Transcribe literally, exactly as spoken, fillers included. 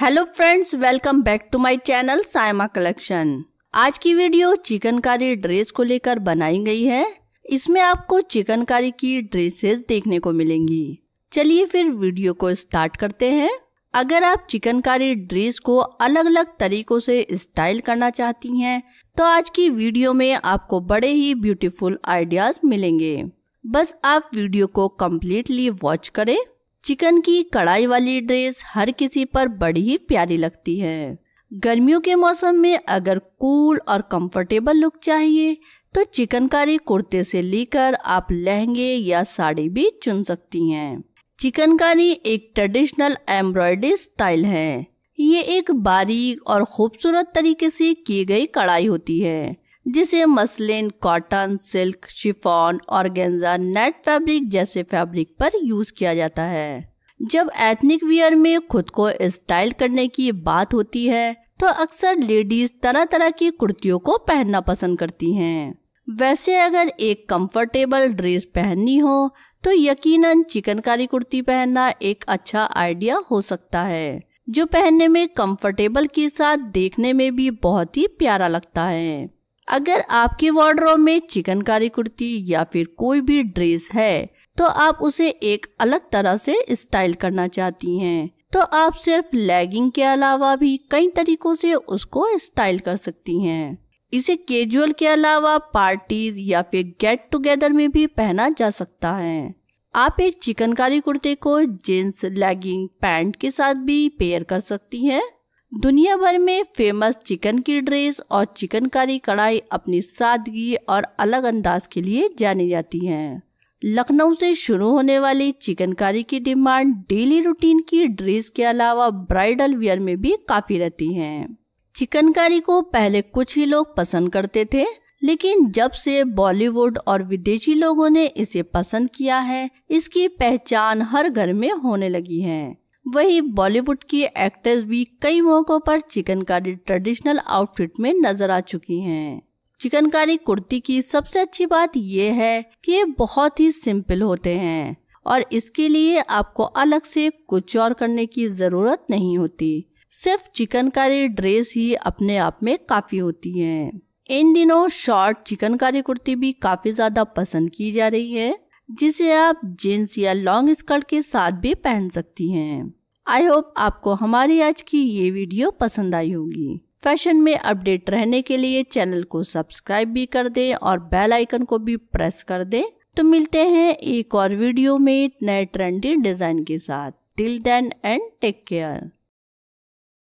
Hello friends, welcome back to my channel Saima collection. आज की video chikankari dress को लेकर बनाई गई है। इसमें आपको चिकनकारी की ड्रेसेस देखने को मिलेंगी। चलिए फिर वीडियो को स्टार्ट करते हैं। अगर आप चिकनकारी ड्रेस को अलग अलग तरीकों से स्टाइल करना चाहती हैं तो आज की वीडियो में आपको बड़े ही ब्यूटीफुल आइडियाज मिलेंगे। बस आप वीडियो को कम्प्लीटली वॉच करें। चिकन की कढ़ाई वाली ड्रेस हर किसी पर बड़ी ही प्यारी लगती है। गर्मियों के मौसम में अगर कूल और कंफर्टेबल लुक चाहिए तो चिकनकारी कुर्ते से लेकर आप लहंगे या साड़ी भी चुन सकती हैं। चिकनकारी एक ट्रेडिशनल एम्ब्रॉयडरी स्टाइल है। ये एक बारीक और खूबसूरत तरीके से की गई कढ़ाई होती है जिसे muslin, cotton, silk, chiffon, organza, net fabric जैसे फैब्रिक पर यूज किया जाता है। जब एथनिक वियर में खुद को स्टाइल करने की बात होती है तो अक्सर लेडीज तरह तरह की कुर्तियों को पहनना पसंद करती हैं। वैसे अगर एक कंफर्टेबल ड्रेस पहननी हो तो यकीनन चिकनकारी कुर्ती पहनना एक अच्छा आइडिया हो सकता है, जो पहनने में कंफर्टेबल के साथ देखने में भी बहुत ही प्यारा लगता है। अगर आपके वार्डरोब में चिकनकारी कुर्ती या फिर कोई भी ड्रेस है तो आप उसे एक अलग तरह से स्टाइल करना चाहती हैं, तो आप सिर्फ लेगिंग के अलावा भी कई तरीकों से उसको स्टाइल कर सकती हैं। इसे कैजुअल के अलावा पार्टीज या फिर गेट टुगेदर में भी पहना जा सकता है। आप एक चिकनकारी कुर्ते को जीन्स, लेगिंग, पैंट के साथ भी पेयर कर सकती हैं। दुनिया भर में फेमस चिकन की ड्रेस और चिकनकारी कढ़ाई अपनी सादगी और अलग अंदाज के लिए जानी जाती हैं। लखनऊ से शुरू होने वाली चिकनकारी की डिमांड डेली रूटीन की ड्रेस के अलावा ब्राइडल वियर में भी काफी रहती है। चिकनकारी को पहले कुछ ही लोग पसंद करते थे, लेकिन जब से बॉलीवुड और विदेशी लोगों ने इसे पसंद किया है, इसकी पहचान हर घर में होने लगी है। वही बॉलीवुड की एक्ट्रेस भी कई मौकों पर चिकनकारी ट्रेडिशनल आउटफिट में नजर आ चुकी हैं। चिकनकारी कुर्ती की सबसे अच्छी बात यह है कि ये बहुत ही सिंपल होते हैं और इसके लिए आपको अलग से कुछ और करने की जरूरत नहीं होती। सिर्फ चिकनकारी ड्रेस ही अपने आप में काफी होती है। इन दिनों शॉर्ट चिकनकारी कुर्ती भी काफी ज्यादा पसंद की जा रही है, जिसे आप जीन्स या लॉन्ग स्कर्ट के साथ भी पहन सकती हैं। आई होप आपको हमारी आज की ये वीडियो पसंद आई होगी। फैशन में अपडेट रहने के लिए चैनल को सब्सक्राइब भी कर दें और बेल आइकन को भी प्रेस कर दें। तो मिलते हैं एक और वीडियो में नए ट्रेंडी डिजाइन के साथ। Till then and take care.